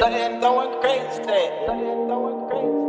Started going crazy.